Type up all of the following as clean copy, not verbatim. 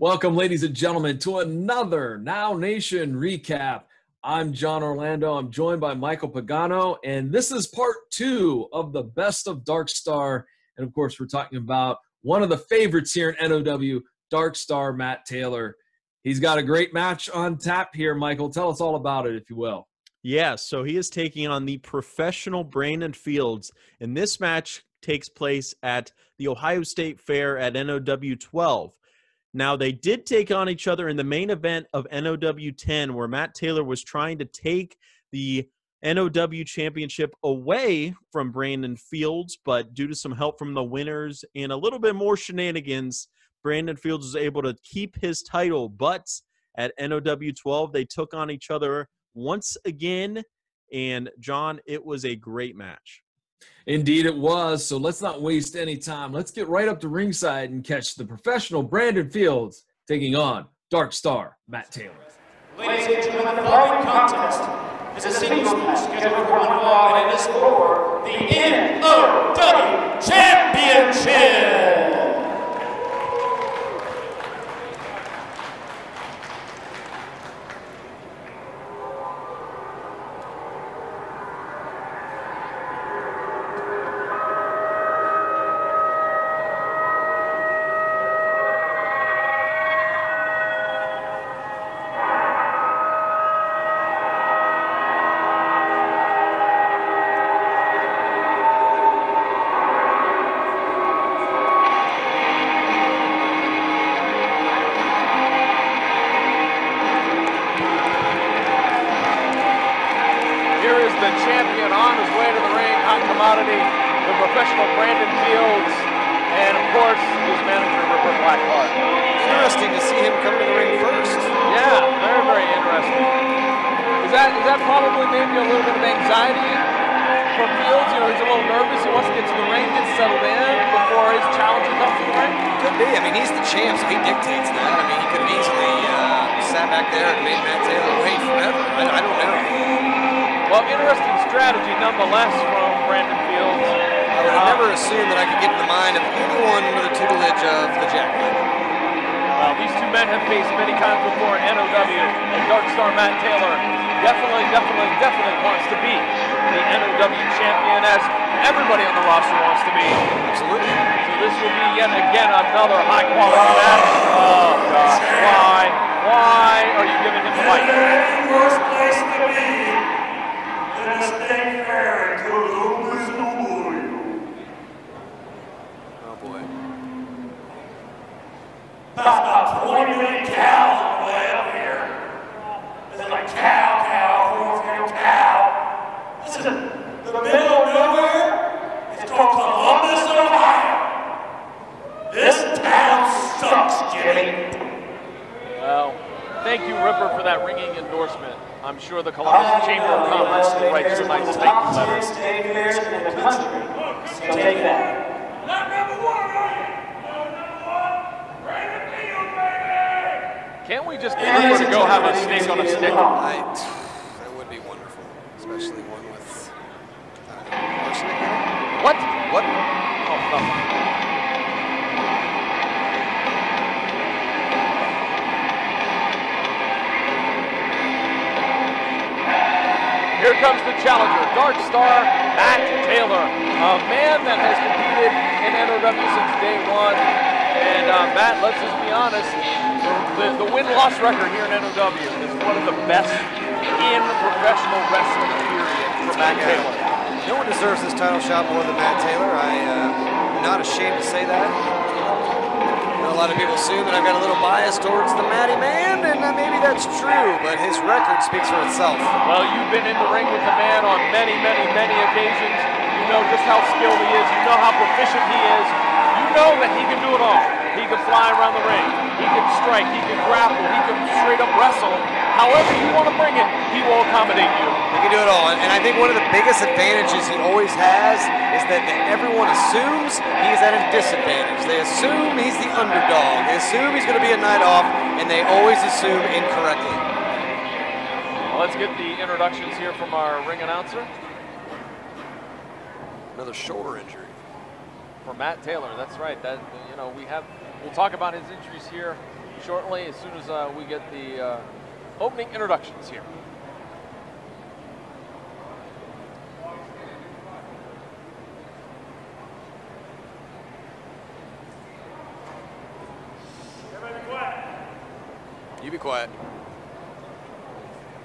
Welcome, ladies and gentlemen, to another Now Nation Recap. I'm John Orlando. I'm joined by Michael Pagano, and this is part 2 of the Best of Darkstar. And, of course, we're talking about one of the favorites here in NOW, Darkstar Matt Taylor. He's got a great match on tap here, Michael. Tell us all about it, if you will. Yeah, so he is taking on the professional Brandon Fields, and this match takes place at the Ohio State Fair at NOW 12. Now, they did take on each other in the main event of NOW 10, where Matt Taylor was trying to take the NOW Championship away from Brandon Fields, but due to some help from the winners and a little bit more shenanigans, Brandon Fields was able to keep his title. But at NOW 12, they took on each other once again, and, John, it was a great match. Indeed it was. So let's not waste any time. Let's get right up to ringside and catch the professional Brandon Fields taking on Darkstar Matt Taylor. Ladies and gentlemen, the following contest is a singles match scheduled for one fall, and it is for the NOW Championship. Matt Taylor, that's right. That, you know, we'll talk about his injuries here shortly as soon as we get the opening introductions here. You be quiet.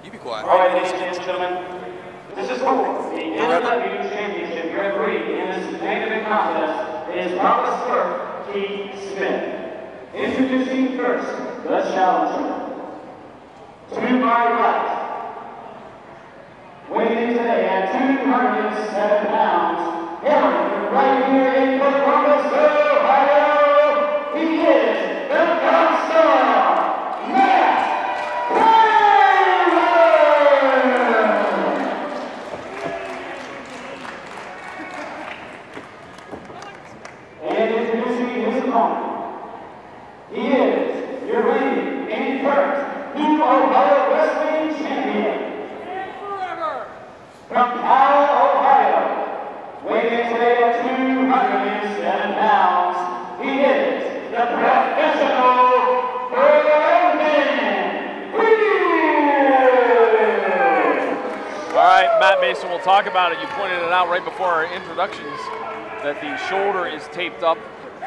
You be quiet. All right, ladies and gentlemen. This is cool. The NOW Championship referee in this main contest is Robby Starr, Keith Smith. Introducing first the challenger. To my right, weighing in today at 207 pounds, born right here in Columbus, Ohio, he is the Darkstar Matt Taylor! And introducing his opponent, he is your reigning and first New Ohio Wrestling champion. And forever. From Cal, Ohio, weighing in today at 207 pounds, he is the professional Brandon Fields. All right, Matt Mason, we'll talk about it. You pointed it out right before our introductions that the shoulder is taped up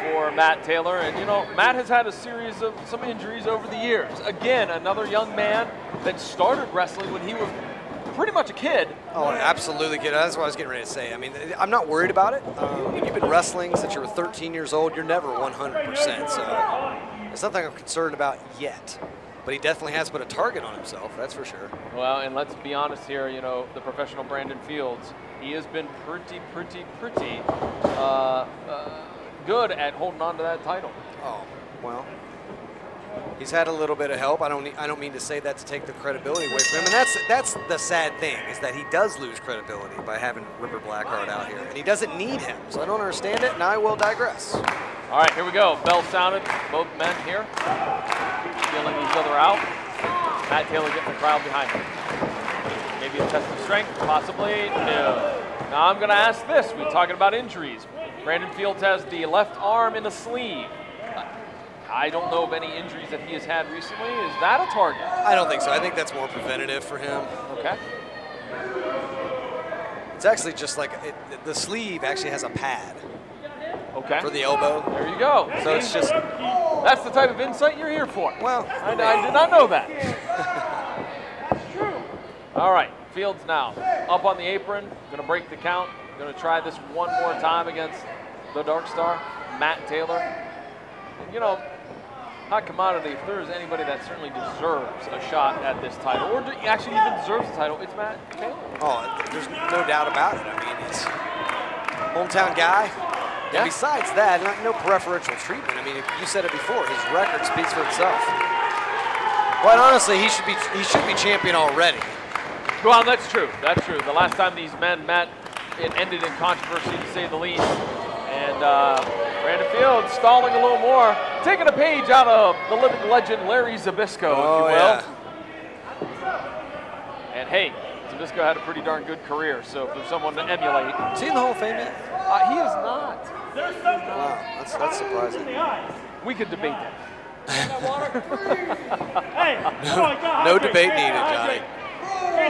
for Matt Taylor, and you know, Matt has had a series of some injuries over the years. Again, another young man that started wrestling when he was pretty much a kid. Oh, absolutely kid. That's what I was getting ready to say. I mean, I'm not worried about it. You've been wrestling since you were 13 years old. You're never 100%, so it's nothing I'm concerned about yet. But he definitely has put a target on himself, that's for sure. Well, and let's be honest here, you know, the professional Brandon Fields, he has been pretty good at holding on to that title. Oh, well, he's had a little bit of help. I don't mean to say that to take the credibility away from him, and that's the sad thing, is that he does lose credibility by having Ripper Blackheart out here, and he doesn't need him, so I don't understand it, and I will digress. All right, here we go. Bell sounded, both men here, feeling each other out. Matt Taylor getting the crowd behind him. Maybe a test of strength, possibly. No. Now I'm gonna ask this, we're talking about injuries. Brandon Fields has the left arm in a sleeve. I don't know of any injuries that he has had recently. Is that a target? I don't think so. I think that's more preventative for him. Okay. It's actually just like the sleeve actually has a pad. Okay. For the elbow. There you go. So it's just. That's the type of insight you're here for. Well, I did not know that. That's true. All right. Fields now up on the apron. Going to break the count. Going to try this one more time against the Darkstar, Matt Taylor. And you know, hot commodity, if there's anybody that certainly deserves a shot at this title, or actually even deserves the title, it's Matt Taylor. Oh, there's no doubt about it. I mean, it's hometown guy. Yeah. And besides that, no preferential treatment. I mean, you said it before, his record speaks for itself. Quite honestly, he should be champion already. Well, that's true. That's true. The last time these men met, it ended in controversy, to say the least. And Brandon Fields stalling a little more, taking a page out of the living legend Larry Zbyszko, if you will. Yeah. And hey, Zbyszko had a pretty darn good career, so for someone to emulate. Is he in the Hall of Fame yet? He is not. Wow, that's surprising. We could debate that. No debate needed, Johnny.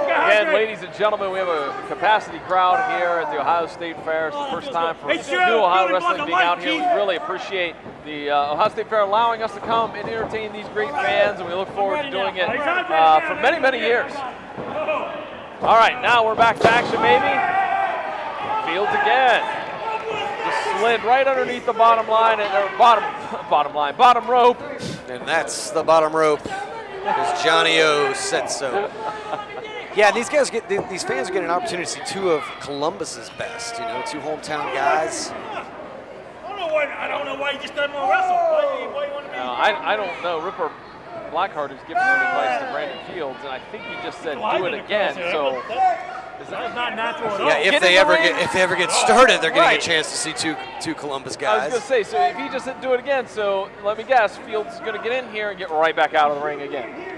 Again, ladies and gentlemen, we have a capacity crowd here at the Ohio State Fair. It's the first time for New Ohio Wrestling being out here. We really appreciate the Ohio State Fair allowing us to come and entertain these great fans, and we look forward to doing it for many, many years. All right, now we're back to action, maybe. Fields again. Just slid right underneath the bottom line, bottom rope. And that's the bottom rope, as Johnny O said so. Yeah, these fans are getting an opportunity to see two of Columbus's best, you know, two hometown guys. I don't know why he just doesn't want to wrestle. Why do you want to be? I don't know. Ripper Blackheart is giving him advice to Brandon Fields, and I think he just said do it again. So that's not natural at all. Yeah, if they ever get started, they're getting a chance to see two Columbus guys. I was gonna say, so if he just didn't do it again, so let me guess, Fields is gonna get in here and get right back out of the ring again.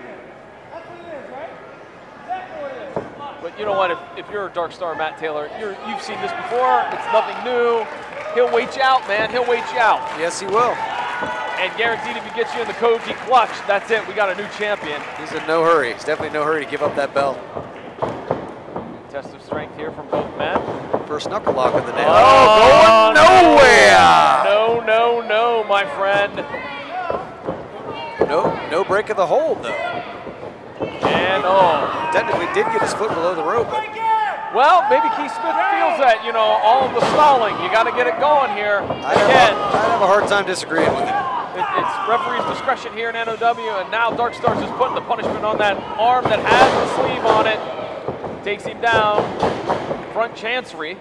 But you know what, if you're a Darkstar Matt Taylor, you've seen this before, it's nothing new. He'll wait you out, man, he'll wait you out. Yes, he will. and guaranteed if he gets you in the Koji clutch, that's it, we got a new champion. He's in no hurry. He's definitely in no hurry to give up that belt. Test of strength here from both men. First knuckle lock of the day. Oh, going nowhere! No, no, no, my friend. No break of the hold, though. And oh. Technically did get his foot below the rope. But... well, maybe Keith Smith feels that, you know, all of the stalling. You got to get it going here. I'd have a hard time disagreeing with it. It's referee's discretion here in NOW, and now Darkstar's just putting the punishment on that arm that has the sleeve on it. Takes him down. Front chancery.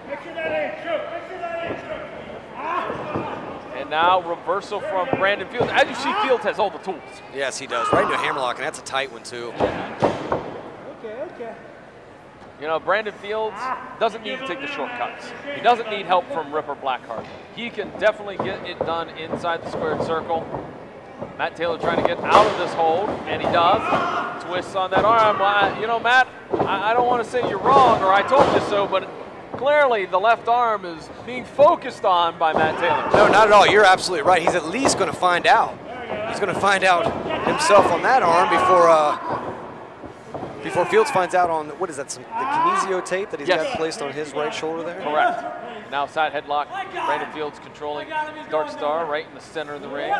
And now reversal from Brandon Fields. As you see, Fields has all the tools. Yes, he does. Right into a hammerlock, and that's a tight one too. Okay. You know, Brandon Fields doesn't need to take the shortcuts. He doesn't need help from Ripper Blackheart. He can definitely get it done inside the squared circle. Matt Taylor trying to get out of this hold, and he does. Twists on that arm. You know, Matt, I don't want to say you're wrong or I told you so, but clearly the left arm is being focused on by Matt Taylor. No, not at all. You're absolutely right. He's at least going to find out. He's going to find out himself on that arm before Fields finds out on, what is that, the kinesio tape that he's got placed on his right shoulder there? Correct. Now side headlock, Brandon Fields controlling Darkstar right in the center of the ring.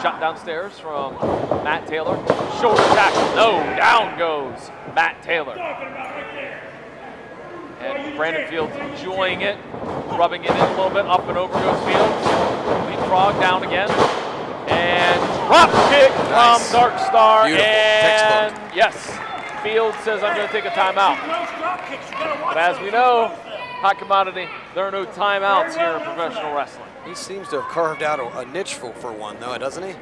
Shot downstairs from Matt Taylor. Shoulder tackle, no, down goes Matt Taylor. And Brandon Fields enjoying it, rubbing it in a little bit, up and over goes Fields. Leapfrog down again. And drop kick from Darkstar. And yes. Fields says, I'm going to take a timeout. But as we know, hot commodity, there are no timeouts here in professional wrestling. He seems to have carved out a niche for one, though, doesn't he?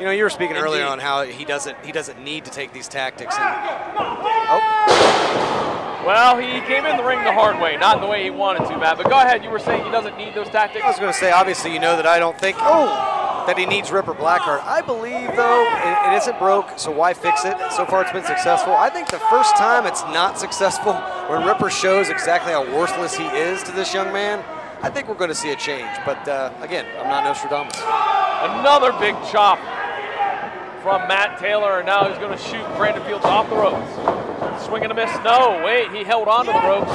You know, you were speaking earlier on how he doesn't need to take these tactics. Well, he came in the ring the hard way, not the way he wanted to, Matt. But go ahead, you were saying he doesn't need those tactics. I was going to say, obviously, you know that I don't think that he needs Ripper Blackheart. I believe, though, it isn't broke, so why fix it? So far, it's been successful. I think the first time it's not successful, when Ripper shows exactly how worthless he is to this young man, I think we're going to see a change. But, again, I'm not Nostradamus. Another big chop from Matt Taylor, and now he's going to shoot Brandon Fields off the ropes. Swing and a miss, no, wait, he held on to the ropes.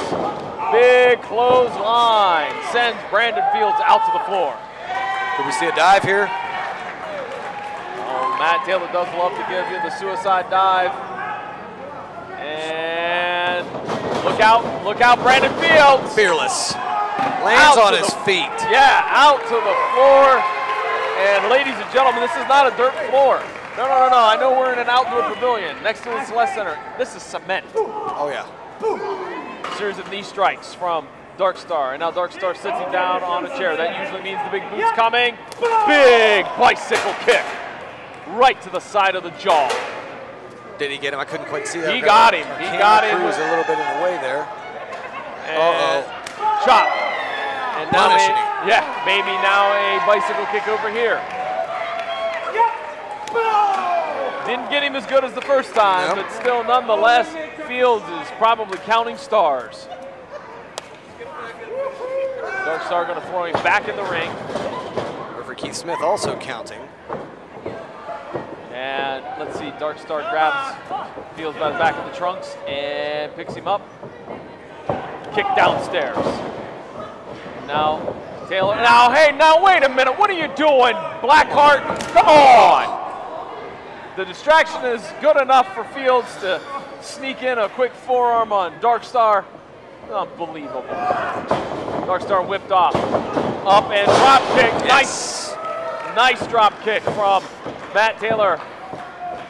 Big clothesline sends Brandon Fields out to the floor. Could we see a dive here? Oh, Matt Taylor does love to give you the suicide dive. And look out, Brandon Fields. Fearless, lands on his feet. Yeah, out to the floor. And ladies and gentlemen, this is not a dirt floor. No, I know we're in an outdoor pavilion next to the Celeste Center. This is cement. Oh, yeah. A series of knee strikes from Darkstar, and now Darkstar sits him down on a chair. That usually means the big boot's coming. Big bicycle kick right to the side of the jaw. Did he get him? I couldn't quite see that. He got him. He got him. He was a little bit in the way there. Uh-oh. Chop. And now maybe now a bicycle kick over here. Didn't get him as good as the first time, but still, nonetheless, Fields is probably counting stars. Darkstar going to throw him back in the ring. For Keith Smith, also counting. And let's see, Darkstar grabs Fields by the back of the trunks and picks him up. Kick downstairs. Now, Taylor. Now, hey, now wait a minute. What are you doing, Blackheart? Come on. The distraction is good enough for Fields to sneak in a quick forearm on Darkstar. Unbelievable. Darkstar whipped off. Up and drop kick. Yes. Nice drop kick from Matt Taylor.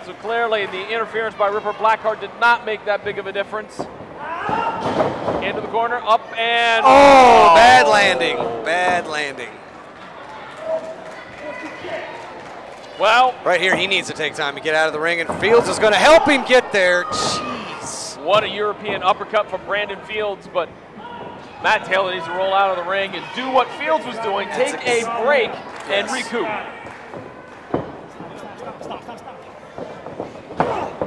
So clearly the interference by Ripper Blackheart did not make that big of a difference. Into the corner, up and... oh, bad landing. Bad landing. Well, right here, he needs to take time to get out of the ring, and Fields is going to help him get there. Jeez. What a European uppercut from Brandon Fields, but Matt Taylor needs to roll out of the ring and do what Fields was doing, take a break and recoup.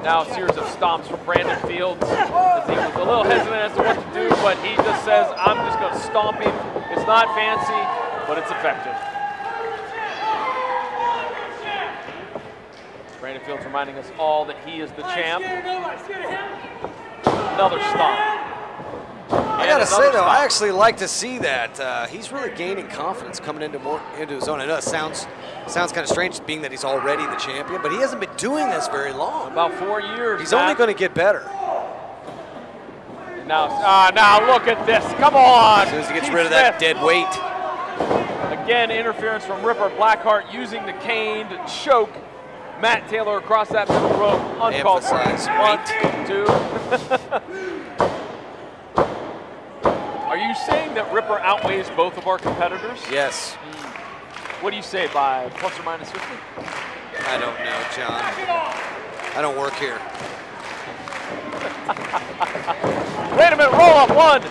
Now a series of stomps from Brandon Fields. He was a little hesitant as to what to do, but he just says, I'm just going to stomp him. It's not fancy, but it's effective. Fields reminding us all that he is the champ. Another stomp. I gotta say though, I actually like to see that. He's really gaining confidence coming into his own. I know it sounds kind of strange being that he's already the champion, but he hasn't been doing this very long. About 4 years. He's only gonna get better. Now look at this, come on. As soon as he gets rid of that dead weight. Again, interference from Ripper Blackheart using the cane to choke Matt Taylor across that middle rope. Uncalled for. One, two. Are you saying that Ripper outweighs both of our competitors? Yes. What do you say, by plus or minus 50? I don't know, John. I don't work here. Wait a minute, roll up, 1, 2.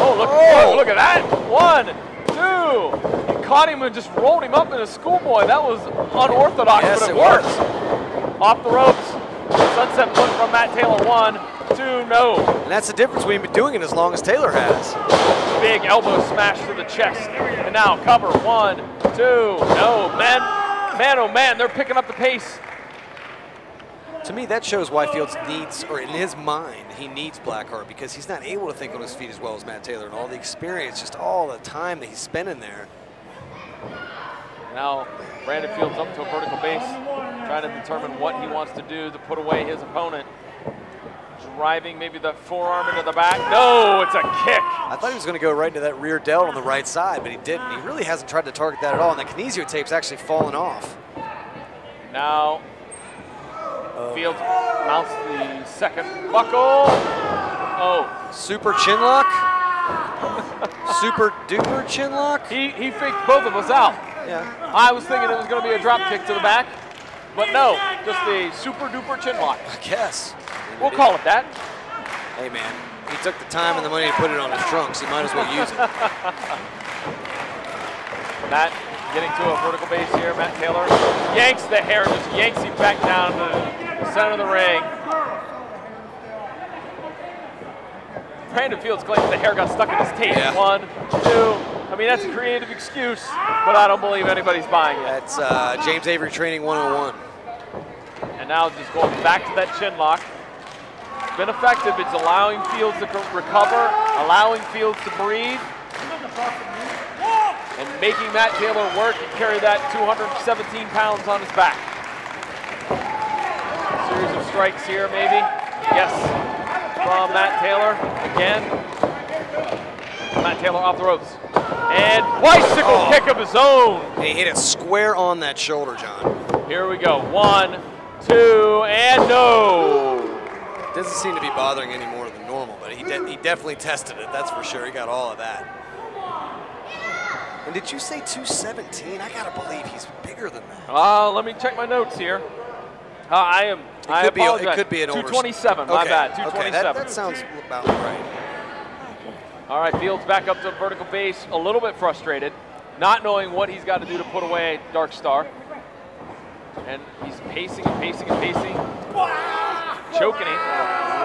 Oh, look at that. 1, 2. He caught him and just rolled him up in a schoolboy. That was unorthodox, yes, but it worked. Off the ropes. Sunset flip from Matt Taylor, 1, 2, no. And that's the difference we've been doing it as long as Taylor has. Big elbow smash to the chest. And now cover, 1, 2, no. Man, oh man, they're picking up the pace. To me, that shows why Fields needs, or in his mind, he needs Blackheart, because he's not able to think on his feet as well as Matt Taylor, and all the experience, just all the time that he's spending there. Now Brandon Fields up to a vertical base, trying to determine what he wants to do to put away his opponent. Driving maybe the forearm into the back. No, it's a kick. I thought he was going to go right into that rear delt on the right side, but he didn't. He really hasn't tried to target that at all, and the kinesio tape's actually fallen off. Now Fields mounts the second buckle. Oh, super chin lock. Super duper chin lock. He faked both of us out. Yeah. I was thinking it was going to be a drop kick to the back, but no, just a super duper chin lock. I guess. We'll call it that. Hey man, he took the time and the money to put it on his trunks. He might as well use it. Matt getting to a vertical base here. Matt Taylor yanks the hair, just yanks him back down to the center of the ring. Brandon Fields claims the hair got stuck in his tape. Yeah. 1, 2. I mean, that's a creative excuse, but I don't believe anybody's buying it. That's James Avery Training 101. And now just going back to that chin lock. It's been effective. It's allowing Fields to recover, allowing Fields to breathe, and making Matt Taylor work and carry that 217 pounds on his back. A series of strikes here, maybe. Yes, from Matt Taylor again. Matt Taylor off the ropes. And bicycle kick of his own. And he hit it square on that shoulder, John. Here we go. 1, 2, and no. Doesn't seem to be bothering any more than normal, but he definitely tested it. That's for sure. He got all of that. And did you say 217? I gotta believe he's bigger than that. Let me check my notes here. I apologize. It could be an 227. Okay. My bad. 227. Okay, that sounds about right. All right, Fields back up to a vertical base, a little bit frustrated, not knowing what he's got to do to put away Darkstar. And he's pacing and pacing and pacing. Choking him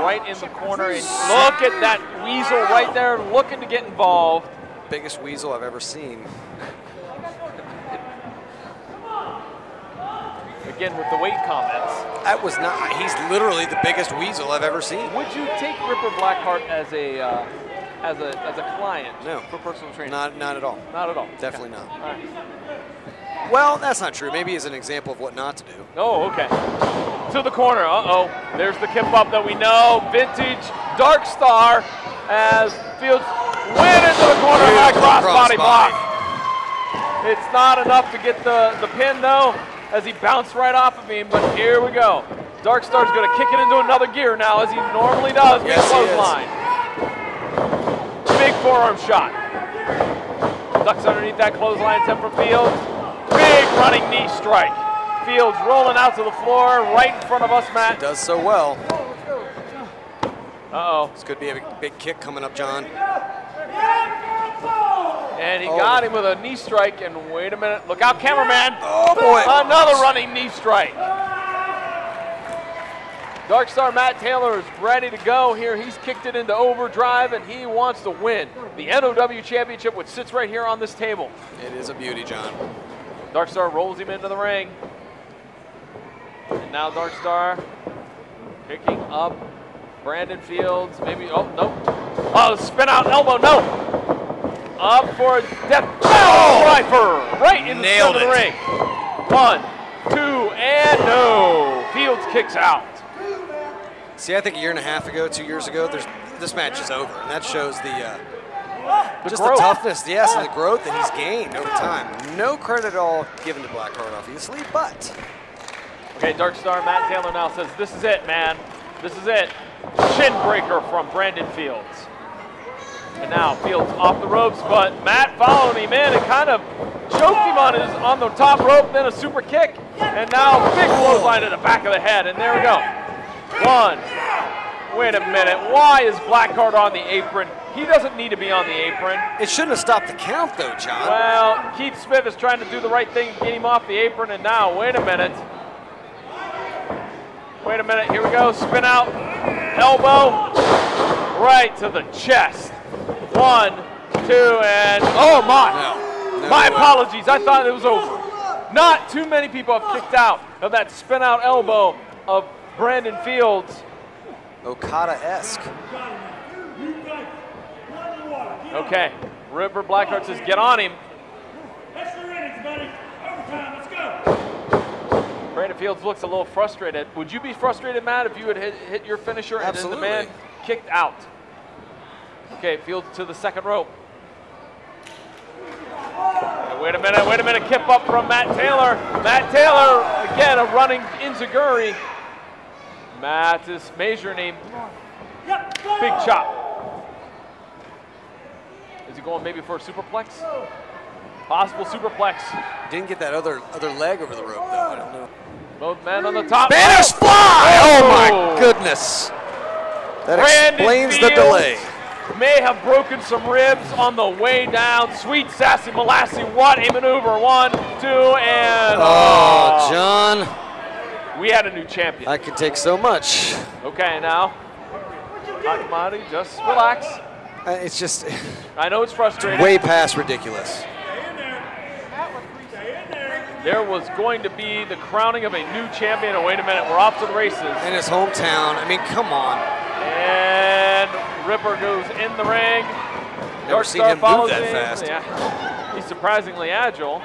right in the corner. And look at that weasel right there, looking to get involved. Biggest weasel I've ever seen. Again, with the weight comments. That was not, he's literally the biggest weasel I've ever seen. Would you take Ripper Blackheart as a client, no, for personal training? Not at all. Not at all. Definitely not. All right. Well, that's not true. Maybe as an example of what not to do. Oh, okay. To the corner. Uh-oh. There's the kip up that we know. Vintage Darkstar as Fields went into the corner. High crossbody block. It's not enough to get the pin, though, as he bounced right off of him. But here we go. Darkstar's going to kick it into another gear now, as he normally does. Yes, he is. Line. Big forearm shot. Ducks underneath that clothesline attempt from Fields. Big running knee strike. Fields rolling out to the floor right in front of us, Matt. He does so well. Uh-oh. This could be a big kick coming up, John. And he got him with a knee strike, and wait a minute. Look out, cameraman. Oh, boy. Another running knee strike. Darkstar Matt Taylor is ready to go here. He's kicked it into overdrive, and he wants to win the NOW Championship, which sits right here on this table. It is a beauty, John. Darkstar rolls him into the ring. And now Darkstar picking up Brandon Fields. Maybe, oh, no. Oh, spin out elbow, no. Up for a death. Oh, Ripper right in the middle of the ring. One, two, and no. Fields kicks out. See, I think a year and a half ago, 2 years ago, this match is over, and that shows the toughness, yes, and the growth that he's gained over time. No credit at all given to Blackheart, obviously, but. Okay, Darkstar Matt Taylor now says, this is it, man. This is it. Shin breaker from Brandon Fields. And now Fields off the ropes, but Matt following him in and kind of choked him on the top rope, then a super kick, and now big clothesline to the back of the head, and there we go. One. Wait a minute, why is Blackheart on the apron? He doesn't need to be on the apron. It shouldn't have stopped the count though, John. Well, Keith Smith is trying to do the right thing, get him off the apron, and now, wait a minute. Wait a minute, here we go, spin out, elbow, right to the chest. One, two, and, oh my. No, my apologies, I thought it was over. Not too many people have kicked out of that spin out elbow of Brandon Fields. Okada-esque. Okay, Ripper Blackheart says get on him. That's the ratings, buddy. Overtime, let's go. Brandon Fields looks a little frustrated. Would you be frustrated, Matt, if you had hit your finisher? Absolutely. And then the man kicked out? Okay, Fields to the second rope. Wait a minute, kip up from Matt Taylor. Matt Taylor, again, a running enziguri. Matt is measuring him. Big chop. Is he going maybe for a superplex? Possible superplex. Didn't get that other leg over the rope, though. I don't know. Both men on the top. Banners fly! Oh, my goodness. That explains the delay. May have broken some ribs on the way down. Sweet sassy molasses, what a maneuver. One, two, and... Oh, John. We had a new champion. I could take so much. Okay, now, Akamadi, just relax. It's just... I know it's frustrating. Way past ridiculous. Stay in there. Stay in there. There was going to be the crowning of a new champion. Oh, wait a minute, we're off to the races. In his hometown, I mean, come on. And Ripper goes in the ring. Never seen him move that fast. Yeah. He's surprisingly agile.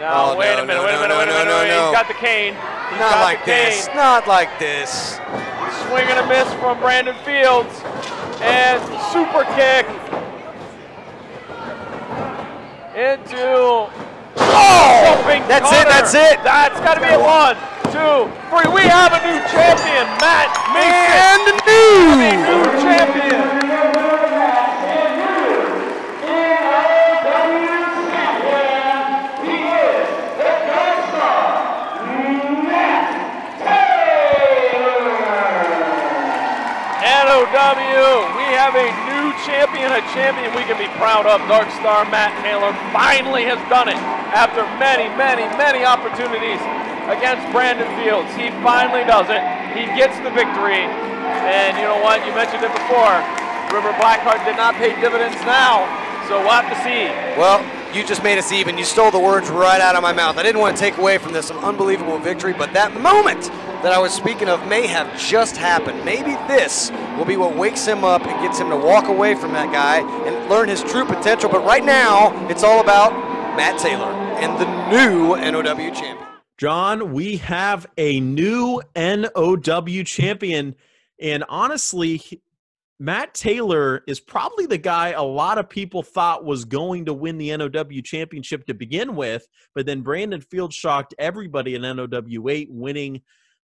Now, wait a minute, wait a minute, wait a minute. He's got the cane. Not like this, not like this. Swing and a miss from Brandon Fields. And super kick. Into. Oh! That's it, that's it. That's got to be a one, two, three. We have a new champion, Matt Mason. And new champion. We have a new champion, a champion we can be proud of. Darkstar Matt Taylor finally has done it after many, many, many opportunities against Brandon Fields. He finally does it. He gets the victory. And you know what? You mentioned it before. Ripper Blackheart did not pay dividends now, so we'll have to see. Well, you just made us even. You stole the words right out of my mouth. I didn't want to take away from this an unbelievable victory, but that moment that I was speaking of may have just happened. Maybe this will be what wakes him up and gets him to walk away from that guy and learn his true potential. But right now, it's all about Matt Taylor and the new NOW champion. John, we have a new NOW champion. And honestly, Matt Taylor is probably the guy a lot of people thought was going to win the NOW championship to begin with. But then Brandon Fields shocked everybody in NOW 8, winning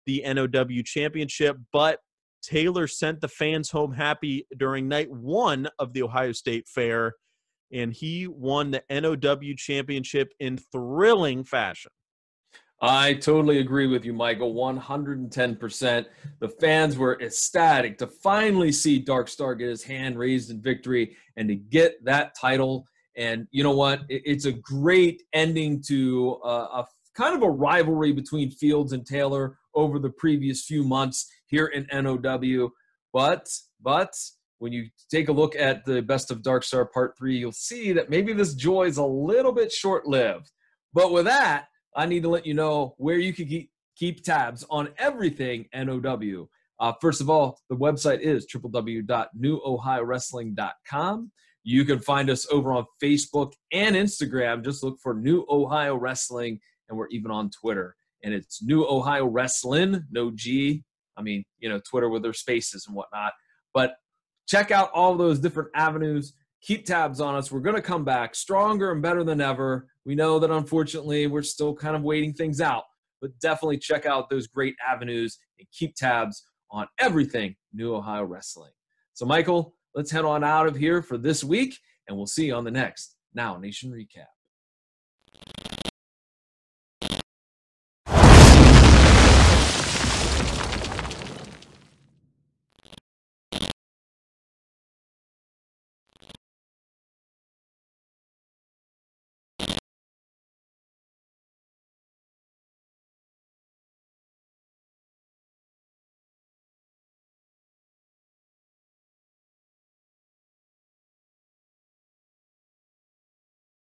the NOW championship, but Taylor sent the fans home happy during night one of the Ohio State Fair, and he won the NOW championship in thrilling fashion. I totally agree with you, Michael, 110%. The fans were ecstatic to finally see Darkstar get his hand raised in victory and to get that title. And you know what? It's a great ending to a kind of a rivalry between Fields and Taylor over the previous few months here in NOW. But when you take a look at the Best of Darkstar Part 3, you'll see that maybe this joy is a little bit short-lived. But with that, I need to let you know where you can keep tabs on everything NOW. First of all, the website is www.newohiowrestling.com. You can find us over on Facebook and Instagram. Just look for New Ohio Wrestling, and we're even on Twitter. And it's New Ohio Wrestling, no G. I mean, you know, Twitter with their spaces and whatnot. But check out all those different avenues. Keep tabs on us. We're going to come back stronger and better than ever. We know that, unfortunately, we're still kind of waiting things out. But definitely check out those great avenues and keep tabs on everything New Ohio Wrestling. So, Michael, let's head on out of here for this week, and we'll see you on the next Now Nation Recap.